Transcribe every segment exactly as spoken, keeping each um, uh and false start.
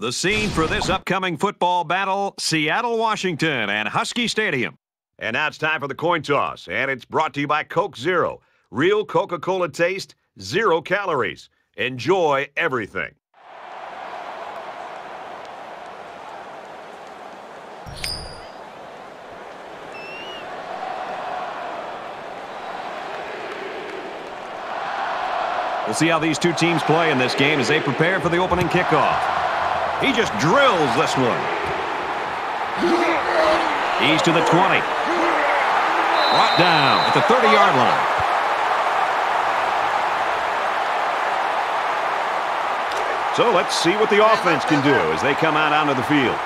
The scene for this upcoming football battle, Seattle, Washington, and Husky Stadium. And now it's time for the coin toss, and it's brought to you by Coke Zero. Real Coca-Cola taste, zero calories. Enjoy everything. We'll see how these two teams play in this game as they prepare for the opening kickoff. He just drills this one. He's to the twenty. Brought down at the thirty-yard line. So let's see what the offense can do as they come out onto the field.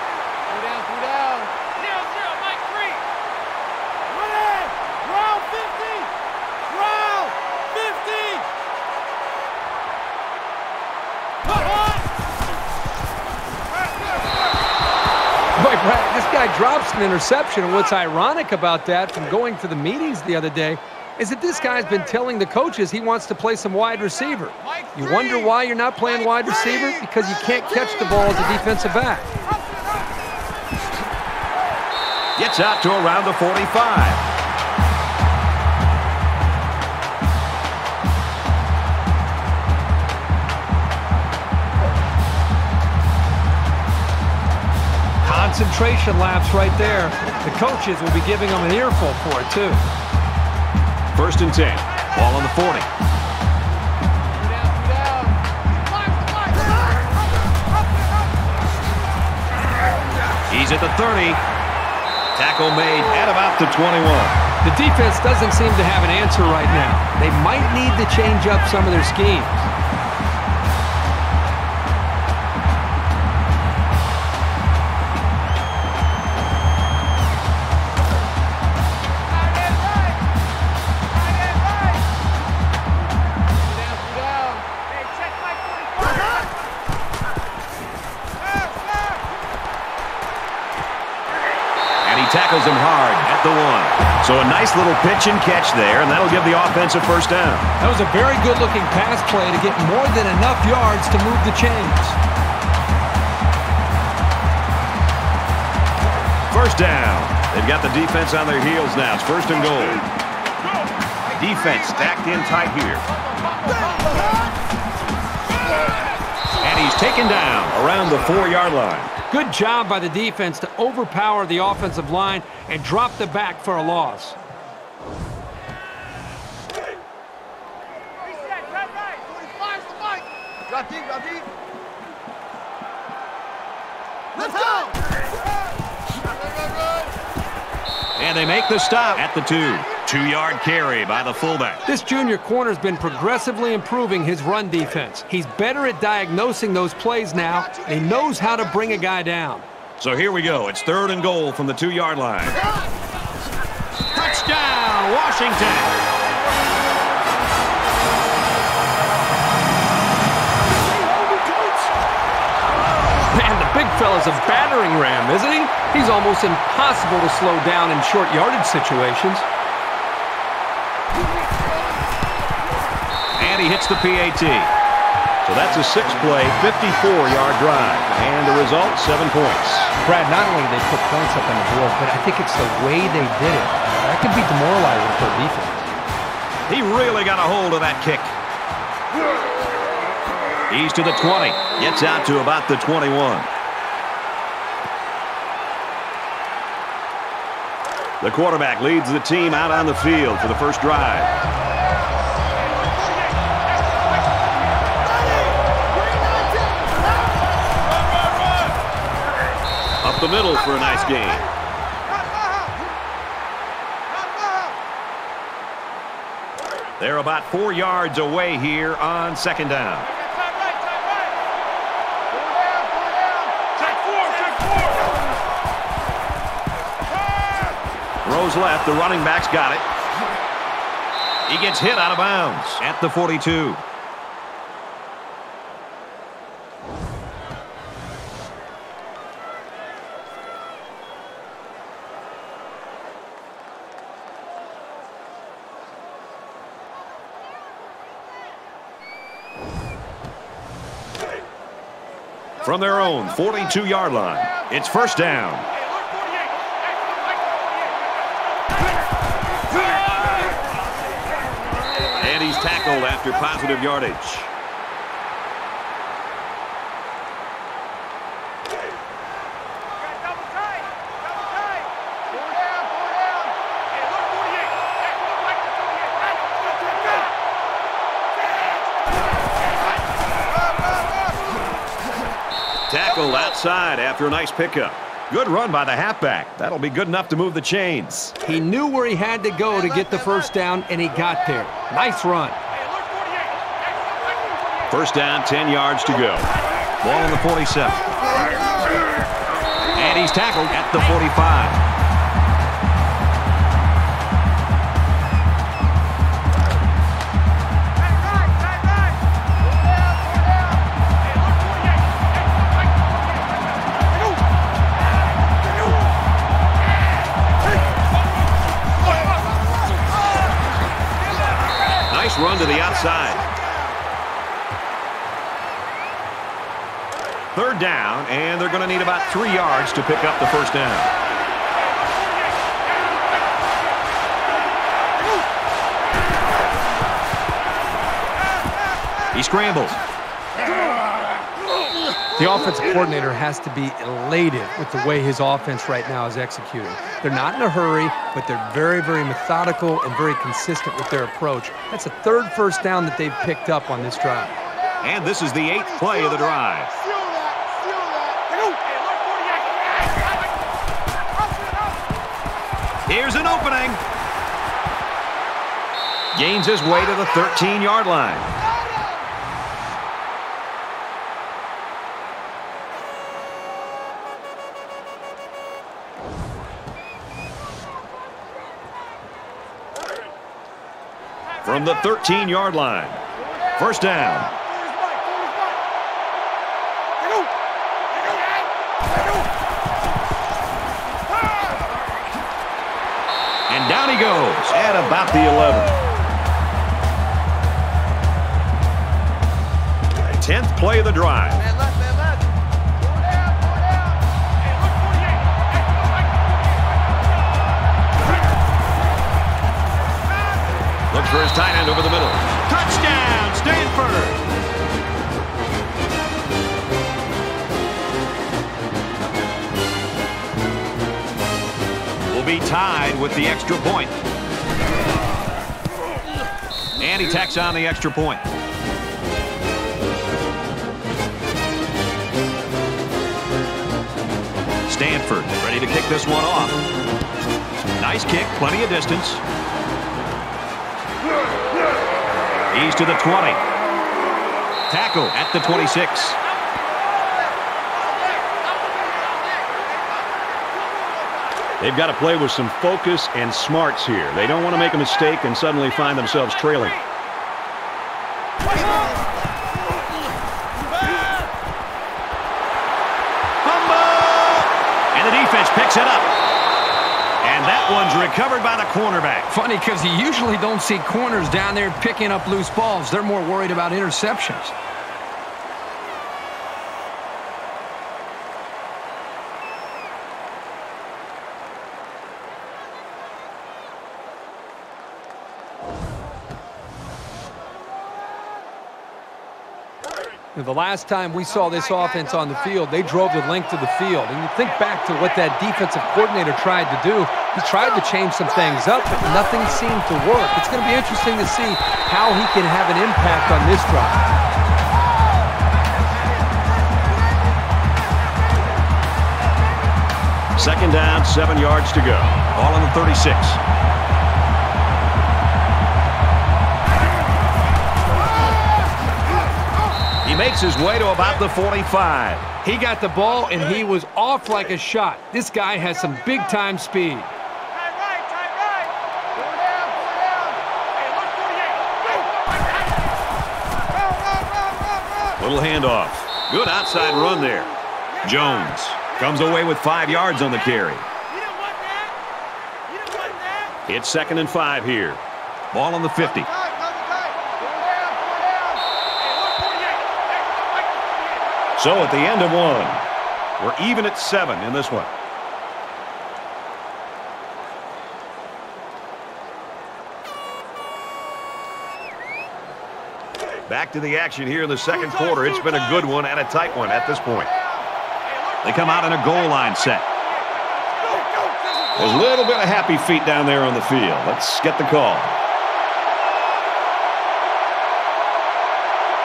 Drops an interception, and what's ironic about that from going to the meetings the other day is that this guy's been telling the coaches he wants to play some wide receiver. You wonder why you're not playing wide receiver? Because you can't catch the ball as a defensive back. Gets out to around the forty-five. Concentration laps right there. The coaches will be giving them an earful for it, too. First and ten. Ball on the forty. He's at the thirty. Tackle made at about the twenty-one. The defense doesn't seem to have an answer right now. They might need to change up some of their schemes. Tackles him hard at the one. So a nice little pitch and catch there, and that'll give the offense a first down. That was a very good-looking pass play to get more than enough yards to move the chains. First down. They've got the defense on their heels now. It's first and goal. Defense stacked in tight here. And he's taken down around the four-yard line. Good job by the defense to overpower the offensive line and drop the back for a loss. Let's go! And they make the stop at the two. Two-yard carry by the fullback. This junior corner's been progressively improving his run defense. He's better at diagnosing those plays now, and he knows how to bring a guy down. So here we go. It's third and goal from the two-yard line. Touchdown, Washington! Big fella's a battering ram, isn't he? He's almost impossible to slow down in short yardage situations. And he hits the P A T. So that's a six-play, fifty-four-yard drive. And the result, seven points. Brad, not only did they put points up on the board, but I think it's the way they did it. That could be demoralizing for a defense. He really got a hold of that kick. He's to the twenty. Gets out to about the twenty-one. The quarterback leads the team out on the field for the first drive. Up the middle for a nice game. They're about four yards away here on second down. Throws left. The running back's got it. He gets hit out of bounds at the forty-two. from their own forty-two yard line. It's first down. And he's tackled after positive yardage. Tackle outside after a nice pickup. Good run by the halfback. That'll be good enough to move the chains. He knew where he had to go to get the first down, and he got there. Nice run. First down, ten yards to go. Ball on the forty-seven. And he's tackled at the forty-five. Run to the outside. Third down, and they're going to need about three yards to pick up the first down. He scrambles. The offensive coordinator has to be elated with the way his offense right now is executing. They're not in a hurry, but they're very, very methodical and very consistent with their approach. That's a third first down that they've picked up on this drive. And this is the eighth play of the drive. Here's an opening. Gains his way to the thirteen yard line. From the thirteen yard line. First down. And down he goes at about the eleven. Tenth play of the drive. For his tight end over the middle. Touchdown, Stanford! Will be tied with the extra point. And he tacks on the extra point. Stanford ready to kick this one off. Nice kick, plenty of distance. He's to the twenty. Tackle at the twenty-six. They've got to play with some focus and smarts here. They don't want to make a mistake and suddenly find themselves trailing. Humble! And the defense picks it up. That one's recovered by the cornerback. Funny, because you usually don't see corners down there picking up loose balls. They're more worried about interceptions. The last time we saw this offense on the field, they drove the length of the field. And you think back to what that defensive coordinator tried to do. He tried to change some things up, but nothing seemed to work. It's going to be interesting to see how he can have an impact on this drive. Second down, seven yards to go. Ball on the thirty-six. He makes his way to about the forty-five. He got the ball, and he was off like a shot. This guy has some big-time speed. Little handoff. Good outside run there. Jones comes away with five yards on the carry. It's second and five here. Ball on the fifty. So at the end of one, we're even at seven in this one. Back to the action here in the second quarter. It's been a good one and a tight one at this point. They come out in a goal line set. There's a little bit of happy feet down there on the field. Let's get the call.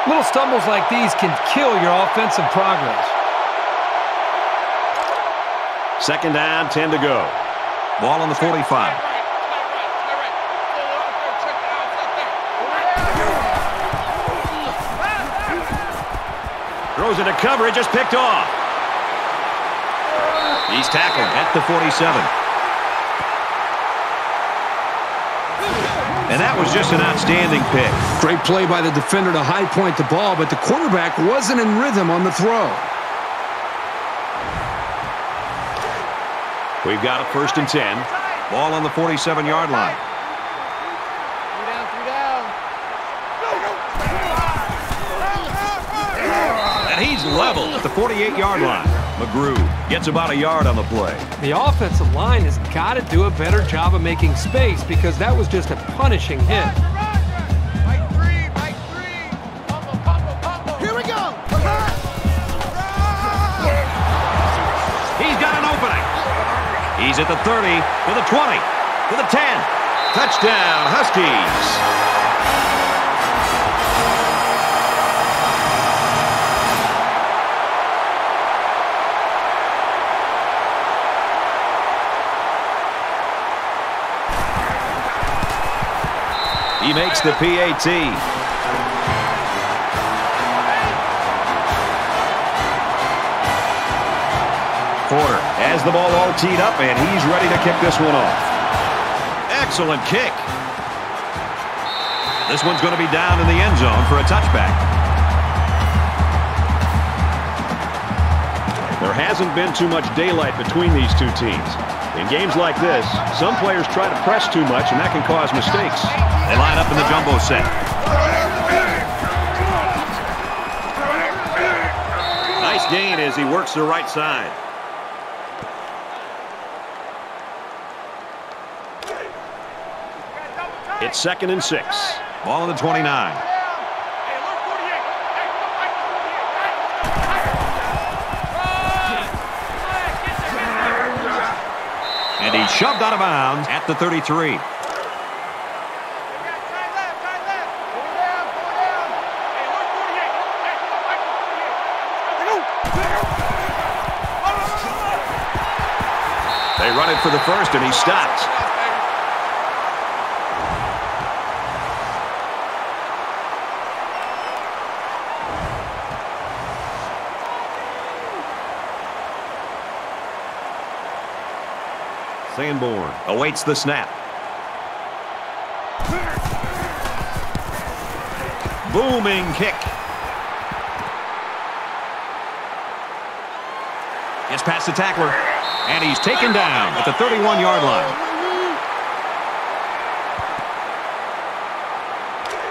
Little stumbles like these can kill your offensive progress. Second down, ten to go. Ball on the forty-five. Throws into coverage, just picked off. He's tackled at the forty-seven. And that was just an outstanding pick. Great play by the defender to high point the ball, but the quarterback wasn't in rhythm on the throw. We've got a first and ten. Ball on the forty-seven yard line. Three down, three down. And he's leveled at the forty-eight yard line. McGrew gets about a yard on the play. The offensive line has got to do a better job of making space, because that was just a punishing hit. Roger, Roger. Mike three, Mike three. Pumple, pumple, pumple. Here we go. He's got an opening. He's at the thirty, to the twenty, to the ten. Touchdown, Huskies. He makes the P A T. Porter has the ball all teed up, and he's ready to kick this one off. Excellent kick. This one's going to be down in the end zone for a touchback. There hasn't been too much daylight between these two teams. In games like this, some players try to press too much, and that can cause mistakes. They line up in the jumbo set. Nice gain as he works the right side. It's second and six. Ball on the twenty-nine. And he's shoved out of bounds at the thirty-three. They run it for the first, and he stops. Sanborn awaits the snap. Booming kick. Gets past the tackler. And he's taken down at the thirty-one yard line.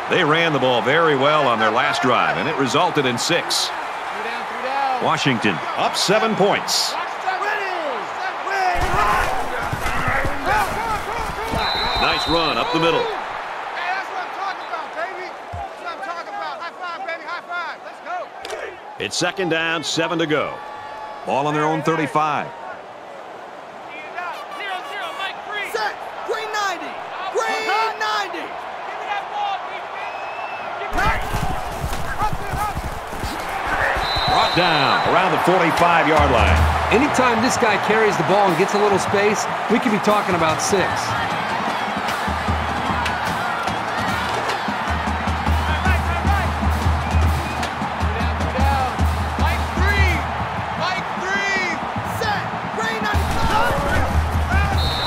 They ran the ball very well on their last drive, and it resulted in six. Washington up seven points. Nice run up the middle. It's second down, seven to go. Ball on their own thirty-five. Down around the forty-five yard line. Anytime this guy carries the ball and gets a little space, we could be talking about six.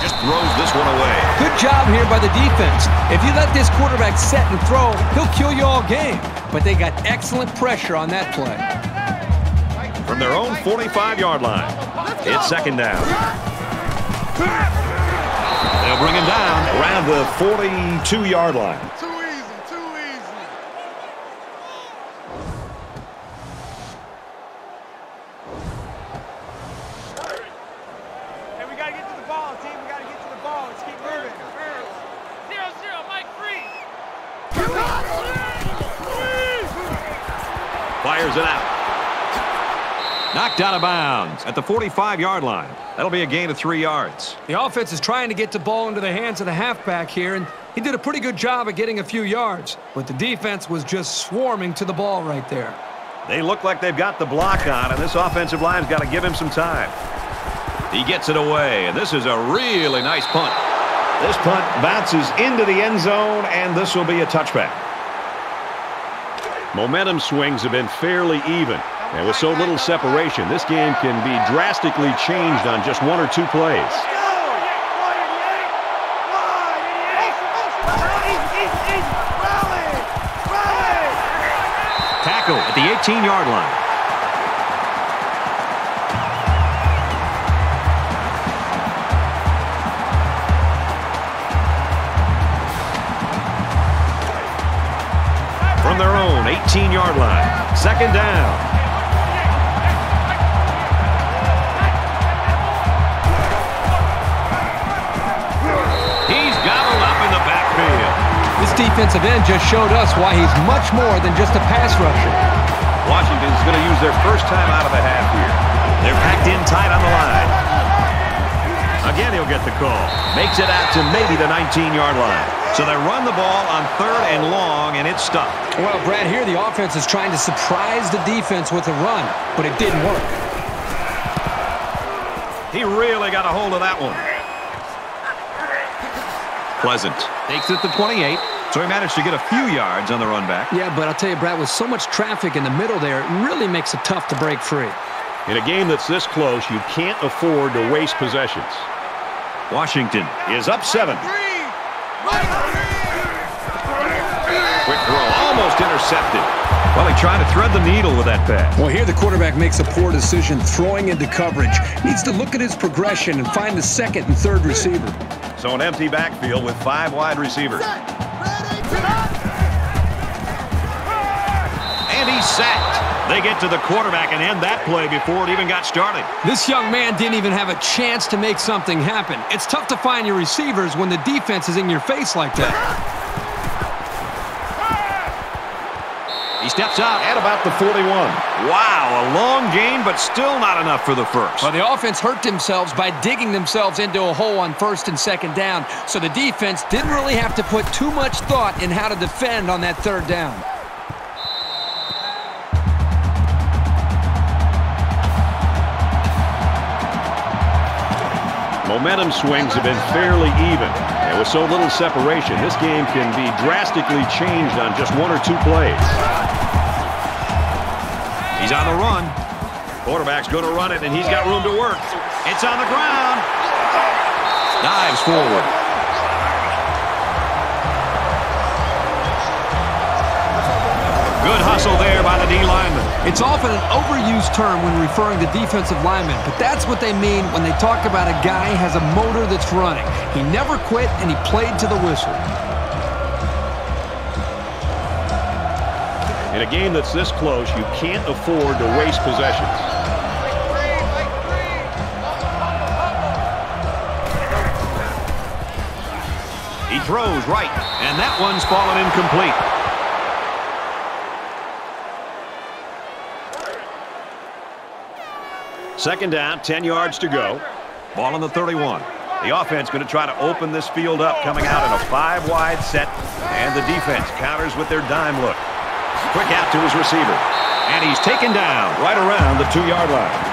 Just throws this one away. Good job here by the defense. If you let this quarterback set and throw, he'll kill you all game. But they got excellent pressure on that play. From their own forty-five yard line, it's second down. They'll bring him down around the forty-two yard line. Too easy, too easy. Fires it out. Knocked out of bounds at the forty-five yard line. That'll be a gain of three yards. The offense is trying to get the ball into the hands of the halfback here, and he did a pretty good job of getting a few yards, but the defense was just swarming to the ball right there. They look like they've got the block on, and this offensive line's got to give him some time. He gets it away, and this is a really nice punt. This punt bounces into the end zone, and this will be a touchback. Momentum swings have been fairly even, and with so little separation, this game can be drastically changed on just one or two plays. Tackle at the eighteen yard line. From their own eighteen yard line, second down. He's gobbled up in the backfield. This defensive end just showed us why he's much more than just a pass rusher. Washington's going to use their first time out of the half here. They're packed in tight on the line. Again, he'll get the call. Makes it out to maybe the nineteen yard line. So they run the ball on third and long, and it's stopped. Well, Brad, here the offense is trying to surprise the defense with a run, but it didn't work. He really got a hold of that one. Pleasant takes it to twenty-eight. So he managed to get a few yards on the run back. Yeah, but I'll tell you, Brad, with so much traffic in the middle there, it really makes it tough to break free. In a game that's this close, you can't afford to waste possessions. Washington is up seven. Quick throw, almost intercepted. Well, he tried to thread the needle with that pass. Well, here the quarterback makes a poor decision throwing into coverage. Needs to look at his progression and find the second and third receiver. So an empty backfield with five wide receivers. And he's sacked. They get to the quarterback and end that play before it even got started. This young man didn't even have a chance to make something happen. It's tough to find your receivers when the defense is in your face like that. He steps out at about the forty-one. Wow, a long gain, but still not enough for the first. Well, the offense hurt themselves by digging themselves into a hole on first and second down, so the defense didn't really have to put too much thought in how to defend on that third down. Momentum swings have been fairly even, and with so little separation, this game can be drastically changed on just one or two plays. He's on the run. Quarterback's going to run it, and he's got room to work. It's on the ground. Dives forward. Good hustle there by the D lineman. It's often an overused term when referring to defensive linemen, but that's what they mean when they talk about a guy has a motor that's running. He never quit, and he played to the whistle. In a game that's this close, you can't afford to waste possessions. He throws right, and that one's fallen incomplete. Second down, ten yards to go. Ball on the thirty-one. The offense going to try to open this field up, coming out in a five-wide set, and the defense counters with their dime look. Quick out to his receiver, and he's taken down right around the two yard line.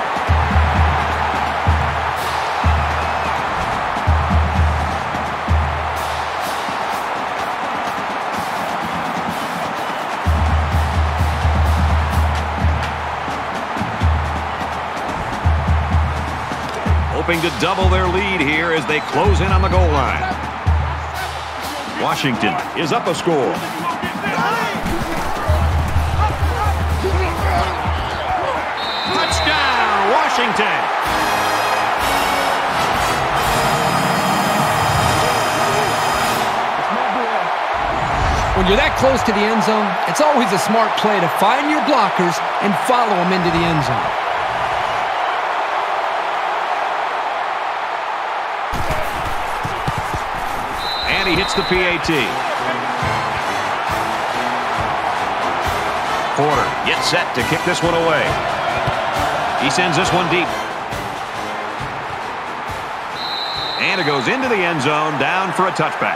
To double their lead here as they close in on the goal line. Washington is up a score. Touchdown, Washington! When you're that close to the end zone, it's always a smart play to find your blockers and follow them into the end zone. He hits the P A T. Porter gets set to kick this one away. He sends this one deep. And it goes into the end zone, down for a touchback.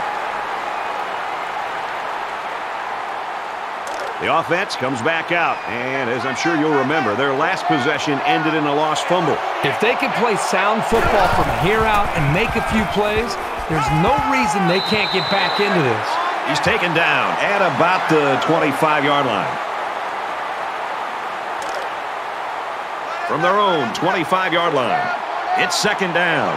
The offense comes back out, and as I'm sure you'll remember, their last possession ended in a lost fumble. If they can play sound football from here out and make a few plays, there's no reason they can't get back into this. He's taken down at about the twenty-five yard line. From their own twenty-five yard line, it's second down.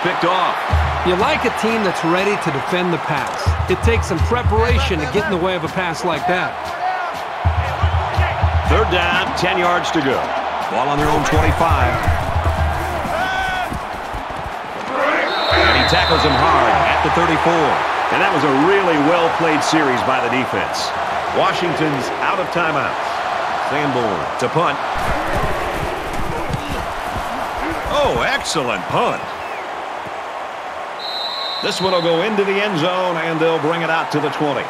Picked off. You like a team that's ready to defend the pass. It takes some preparation to get in the way of a pass like that. Third down, ten yards to go. Ball on their own twenty-five. And he tackles him hard at the thirty-four. And that was a really well-played series by the defense. Washington's out of timeouts. Sanborn to punt. Oh, excellent punt. This one will go into the end zone, and they'll bring it out to the twenty.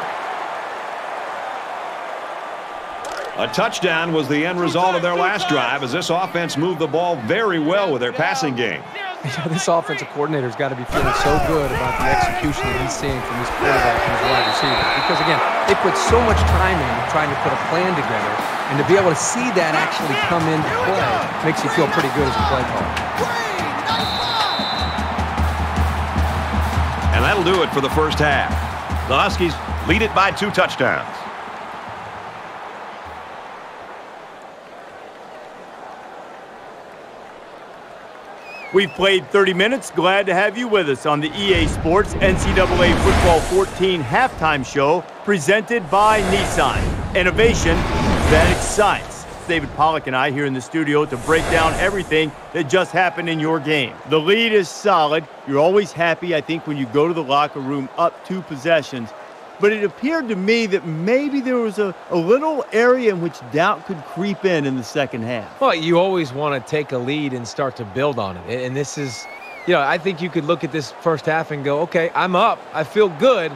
A touchdown was the end result of their last drive, as this offense moved the ball very well with their passing game. Yeah, this offensive coordinator's got to be feeling so good about the execution that he's seeing from his quarterback and his wide receiver. Because, again, they put so much time in trying to put a plan together, and to be able to see that actually come into play makes you feel pretty good as a play caller. That'll do it for the first half. The Huskies lead it by two touchdowns. We've played thirty minutes. Glad to have you with us on the E A Sports N C double A Football fourteen halftime show presented by Nissan. Innovation that excites. David Pollack and I here in the studio to break down everything that just happened in your game. The lead is solid. You're always happy, I think, when you go to the locker room up two possessions. But it appeared to me that maybe there was a, a little area in which doubt could creep in in the second half. Well, you always want to take a lead and start to build on it. And this is, you know, I think you could look at this first half and go, okay, I'm up. I feel good.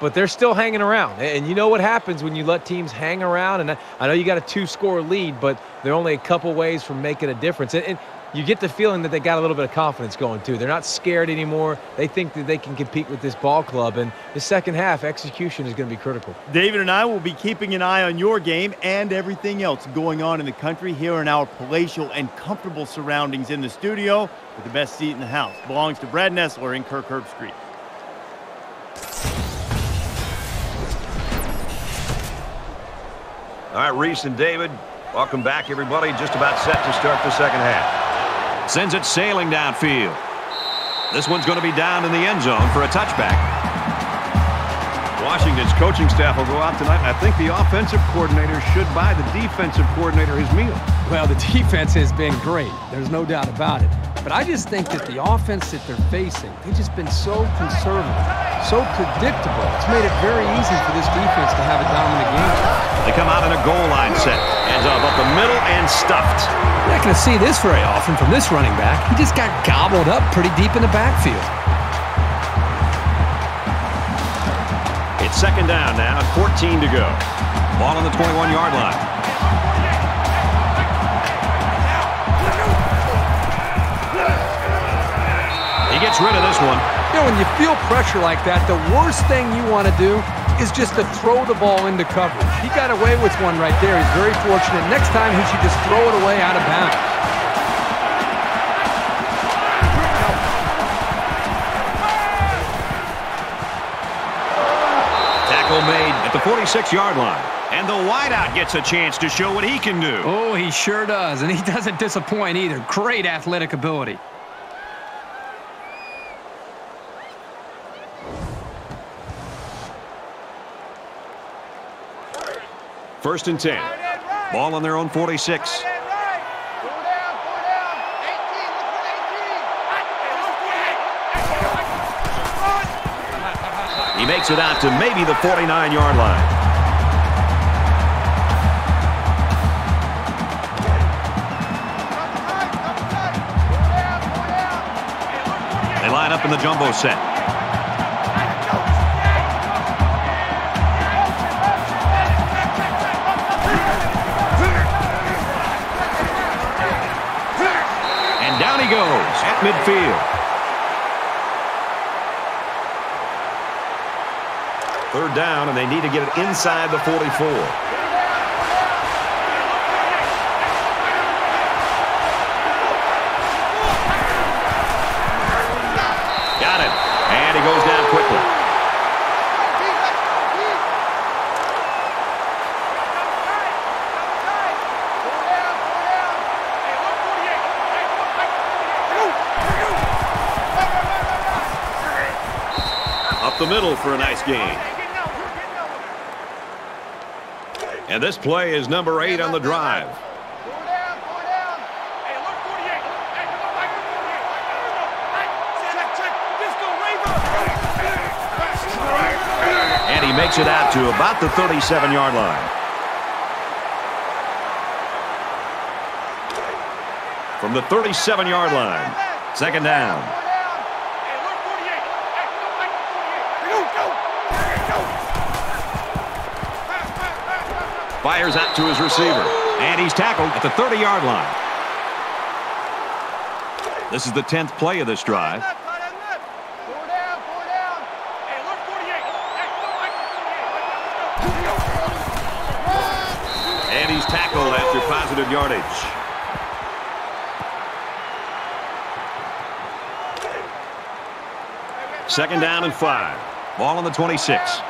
But they're still hanging around. And you know what happens when you let teams hang around. And I know you got a two score lead, but they're only a couple ways from making a difference. And, and you get the feeling that they got a little bit of confidence going, too. They're not scared anymore. They think that they can compete with this ball club. And the second half, execution is going to be critical. David and I will be keeping an eye on your game and everything else going on in the country here in our palatial and comfortable surroundings in the studio. With the best seat in the house belongs to Brad Nessler and Kirk Herbstreit. All right, Reese and David, welcome back, everybody. Just about set to start the second half. Sends it sailing downfield. This one's going to be down in the end zone for a touchback. Washington's coaching staff will go out tonight, and I think the offensive coordinator should buy the defensive coordinator his meal. Well, the defense has been great. There's no doubt about it. But I just think that the offense that they're facing, they've just been so conservative, so predictable. It's made it very easy for this defense to have a dominant game. They come out in a goal line set. Ends up up the middle and stuffed. You're not going to see this very often from this running back. He just got gobbled up pretty deep in the backfield. It's second down now, fourteen to go. Ball on the twenty-one yard line. He gets rid of this one. You know, when you feel pressure like that, the worst thing you want to do is just to throw the ball into coverage. He got away with one right there. He's very fortunate. Next time, he should just throw it away out of bounds. Tackle made at the forty-six yard line. And the wideout gets a chance to show what he can do. Oh, he sure does. And he doesn't disappoint either. Great athletic ability. First and ten. Ball on their own forty-six. He makes it out to maybe the forty-nine yard line. They line up in the jumbo set. And down he goes at midfield. Third down, and they need to get it inside the forty-four. Got it. And he goes down quickly. Up the middle for a nice game. And this play is number eight on the drive. And he makes it out to about the thirty-seven yard line. From the thirty-seven yard line, second down. Fires out to his receiver, and he's tackled at the thirty yard line. This is the tenth play of this drive. And he's tackled after positive yardage. Second down and five. Ball on the twenty-six.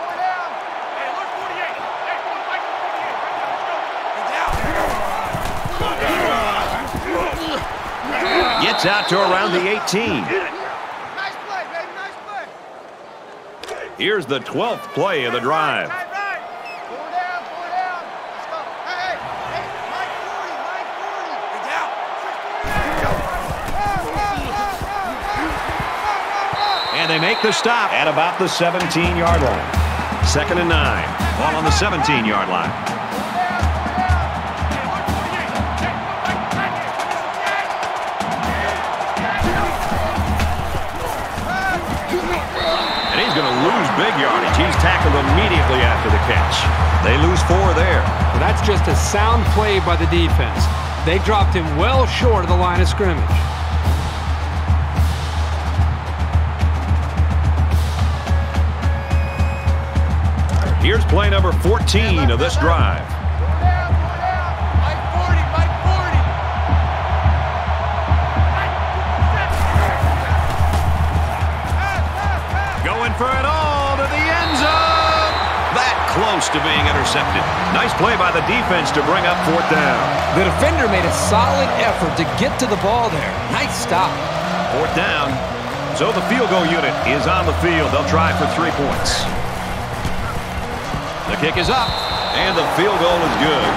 Gets out to around the eighteen. Nice play, baby. Nice play. Here's the twelfth play of the drive. Right, right, right. Pull down, pull down. Let's go. Hey, hey, Mike forty, Mike forty. And they make the stop at about the seventeen yard line. Second and nine. Ball on the seventeen yard line. Big yardage. He's tackled immediately after the catch. They lose four there. Well, that's just a sound play by the defense. They dropped him well short of the line of scrimmage. Here's play number fourteen of this drive. Going for it all. Close to being intercepted. Nice play by the defense to bring up fourth down. The defender made a solid effort to get to the ball there. Nice stop. Fourth down. So the field goal unit is on the field. They'll try for three points. The kick is up, and the field goal is good.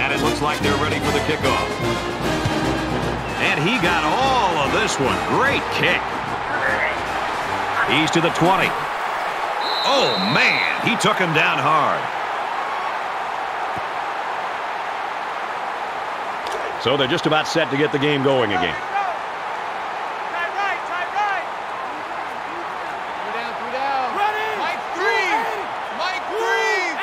And it looks like they're ready for the kickoff. And he got all of this one. Great kick. He's to the twenty. Oh, man. He took him down hard. So they're just about set to get the game going again. Try right, try right. Go down, go down. Ready. Mike Green. Mike Green.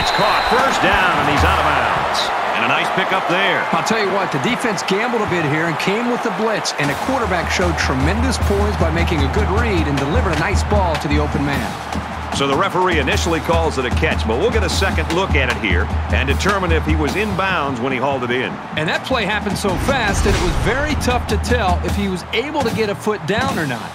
It's caught. First down, and he's out of bounds. And a nice pick up there. I'll tell you what, the defense gambled a bit here and came with the blitz, and the quarterback showed tremendous poise by making a good read and delivered a nice ball to the open man. So the referee initially calls it a catch, but we'll get a second look at it here and determine if he was in bounds when he hauled it in. And that play happened so fast that it was very tough to tell if he was able to get a foot down or not.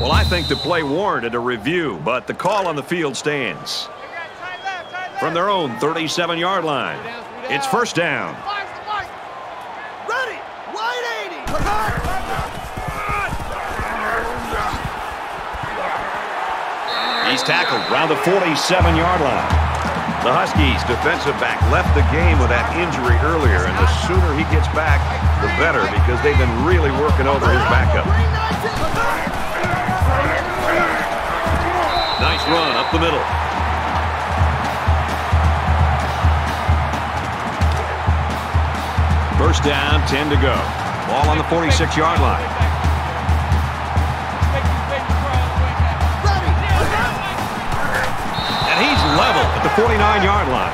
Well, I think the play warranted a review, but the call on the field stands. From their own thirty-seven yard line. Three down, three It's first down. Ready. Wide eighty. He's tackled around the forty-seven yard line. The Huskies defensive back left the game with that injury earlier, and the sooner he gets back, the better, because they've been really working over his backup. Nice run up the middle. First down, ten to go. Ball on the forty-six yard line. Level at the forty-nine yard line.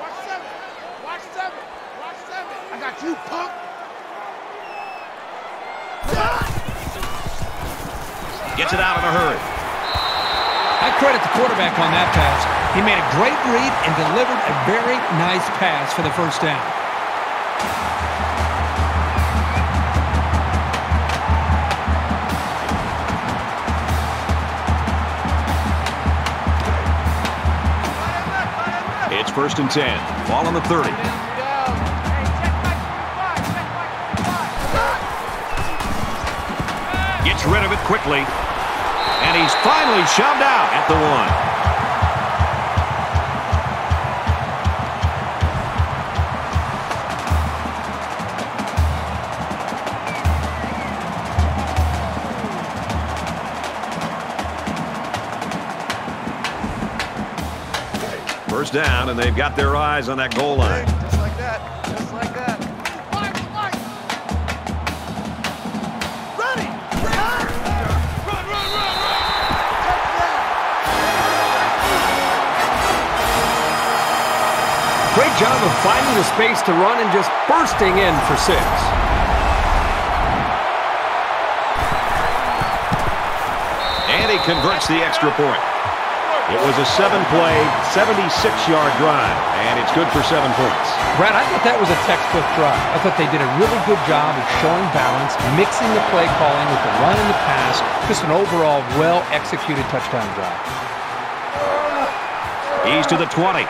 Watch seven. Watch seven. Watch seven. I got you, punk. Gets it out in a hurry. I credit the quarterback on that pass. He made a great read and delivered a very nice pass for the first down. It's first and ten. Ball on the thirty. Gets rid of it quickly. And he's finally shoved out at the one. First down, and they've got their eyes on that goal line. Just like that. Just like that. Great job of finding the space to run and just bursting in for six. And he converts the extra point. It was a seven-play, seventy-six yard drive, and it's good for seven points. Brad, I thought that was a textbook drive. I thought they did a really good job of showing balance, mixing the play calling with the run and the pass. Just an overall well-executed touchdown drive. He's to the twenty.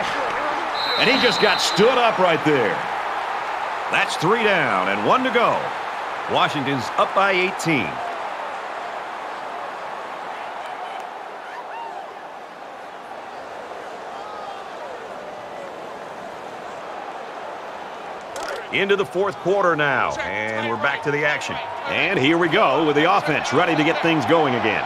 And he just got stood up right there. That's three down and one to go. Washington's up by eighteen. Into the fourth quarter now, and we're back to the action. And here we go with the offense, ready to get things going again.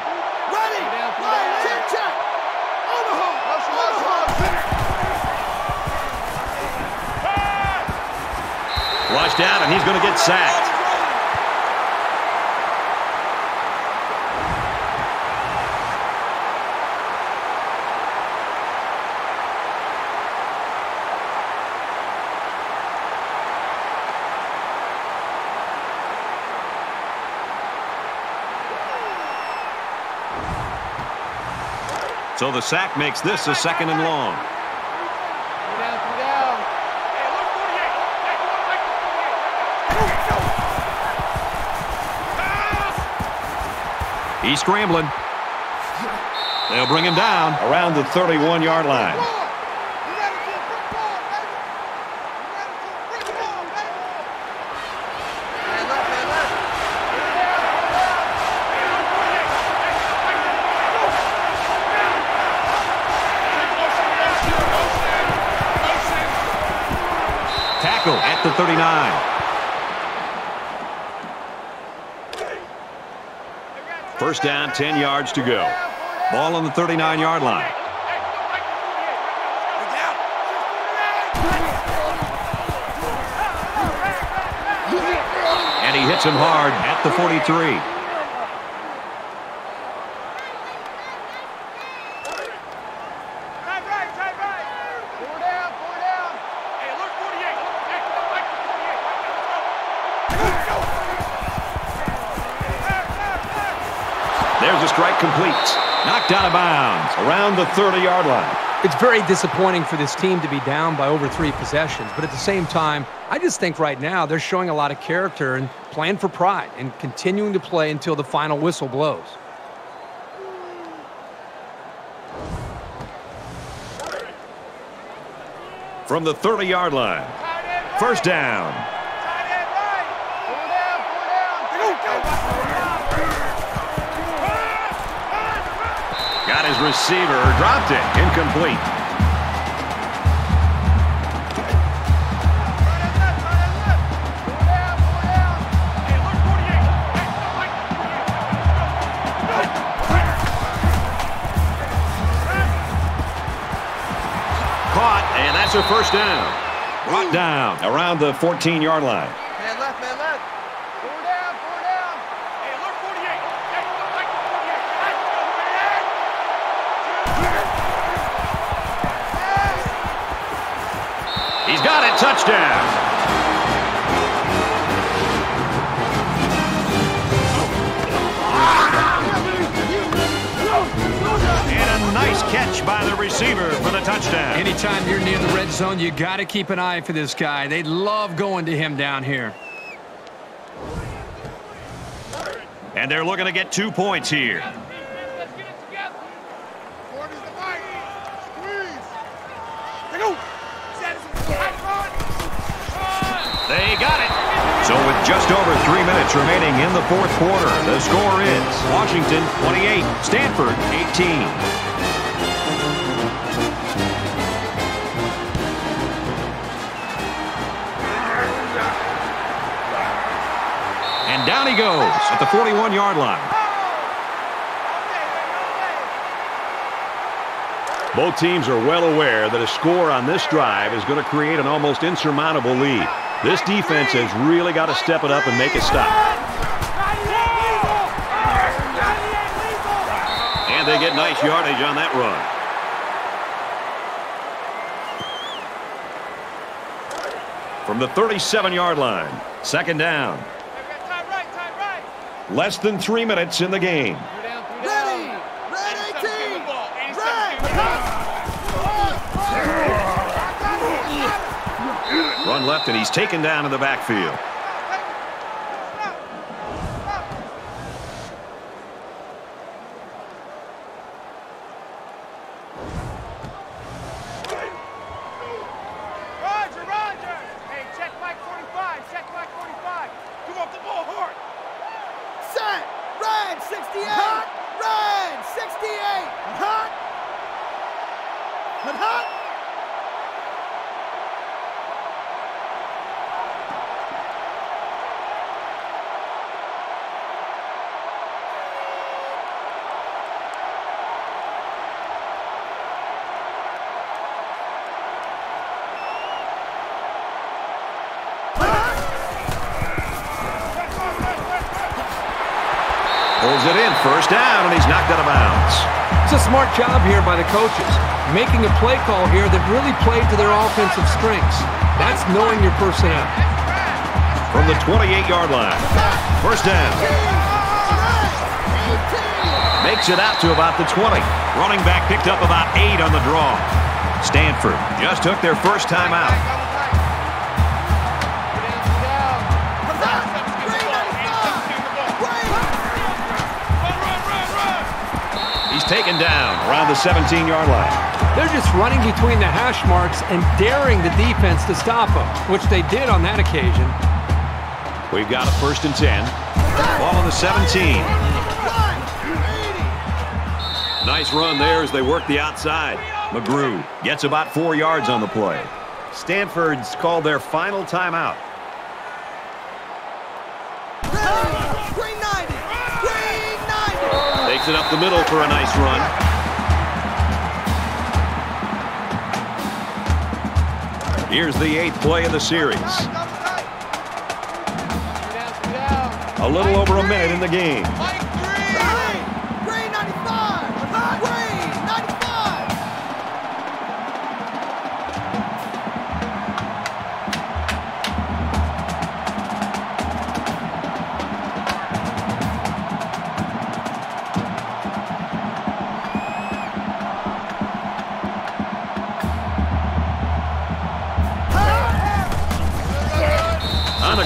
Flushed out, and he's going to get sacked. So the sack makes this a second and long. He's scrambling. They'll bring him down around the thirty-one yard line. Tackle at the thirty-nine. First down, ten yards to go. Ball on the thirty-nine yard line. And he hits him hard at the forty-three. There's a strike complete. Knocked out of bounds around the thirty yard line. It's very disappointing for this team to be down by over three possessions, but at the same time, I just think right now they're showing a lot of character and playing for pride and continuing to play until the final whistle blows. From the thirty-yard line, first down. Got his receiver, dropped it, incomplete. Caught, and that's a first down. Brought down around the fourteen-yard line. Touchdown. And a nice catch by the receiver for the touchdown. Anytime you're near the red zone, you got to keep an eye for this guy. They love going to him down here. And they're looking to get two points here. They got it. So with just over three minutes remaining in the fourth quarter, the score is Washington twenty-eight, Stanford eighteen. And down he goes at the forty-one-yard line. Both teams are well aware that a score on this drive is going to create an almost insurmountable lead. This defense has really got to step it up and make a stop. And they get nice yardage on that run. From the thirty-seven-yard line, second down. Less than three minutes in the game. Run left, and he's taken down in the backfield. Roger, Roger. Hey, check Mike forty-five. Check Mike forty-five. Come off the ball hard. Set. Red sixty-eight. Hot. Red sixty-eight. Hot. And hot. It in first down, and he's knocked out of bounds. It's a smart job here by the coaches, making a play call here that really played to their offensive strengths. That's knowing your personnel. From the twenty-eight-yard line, first down. Makes it out to about the twenty. Running back picked up about eight on the draw. Stanford just took their first time out. Taken down around the seventeen-yard line. They're just running between the hash marks and daring the defense to stop them, which they did on that occasion. We've got a first and ten. Ball on the seventeen. Nice run there as they work the outside. McGrew gets about four yards on the play. Stanford's called their final timeout. It up the middle for a nice run. Here's the eighth play of the series. A little over a minute in the game.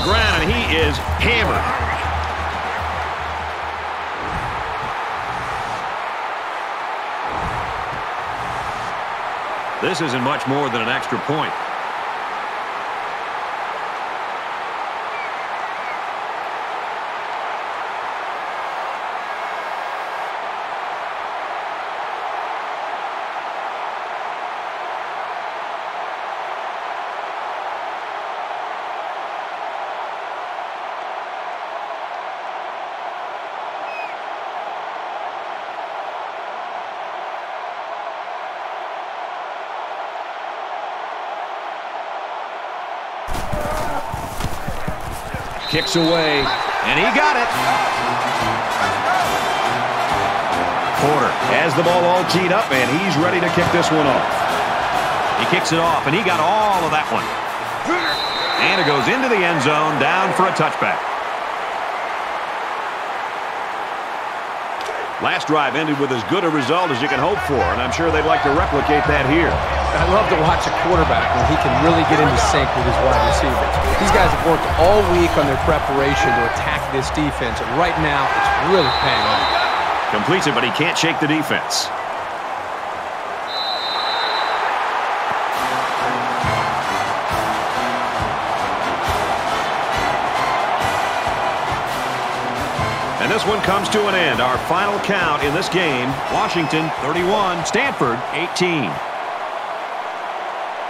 ground, and he is hammered. This isn't much more than an extra point. Kicks away, and he got it. Porter has the ball all teed up, and he's ready to kick this one off. He kicks it off, and he got all of that one. And it goes into the end zone, down for a touchback. Last drive ended with as good a result as you can hope for, and I'm sure they'd like to replicate that here. I love to watch a quarterback when he can really get into sync with his wide receivers. These guys have worked all week on their preparation to attack this defense, and right now it's really paying off. Completes it, but he can't shake the defense. And this one comes to an end. Our final count in this game, Washington thirty-one, Stanford eighteen.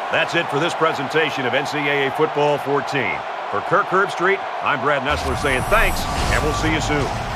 That's it for this presentation of N C double A Football fourteen. For Kirk Herbstreit, I'm Brad Nessler saying thanks, and we'll see you soon.